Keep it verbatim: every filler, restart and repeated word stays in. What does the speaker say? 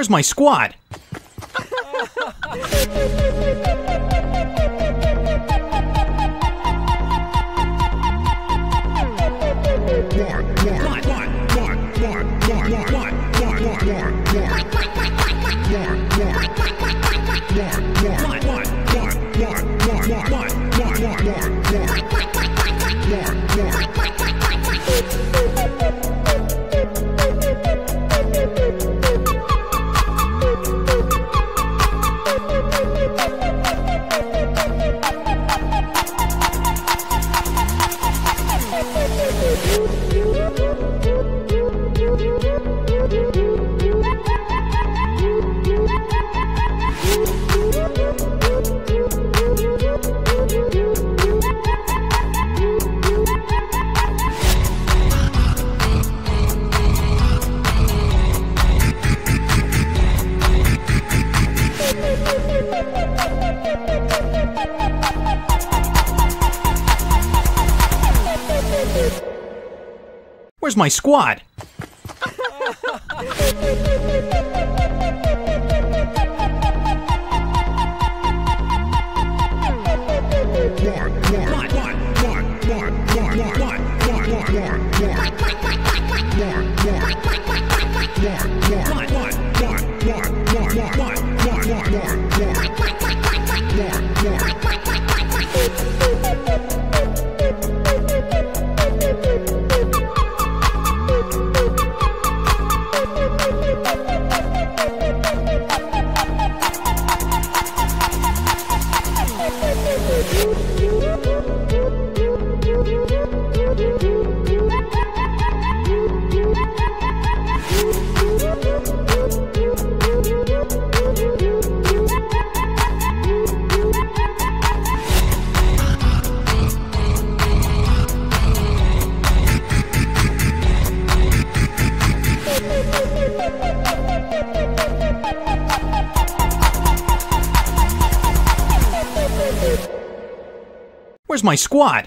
Where's my squad? Where's my squad? Where's my squad? I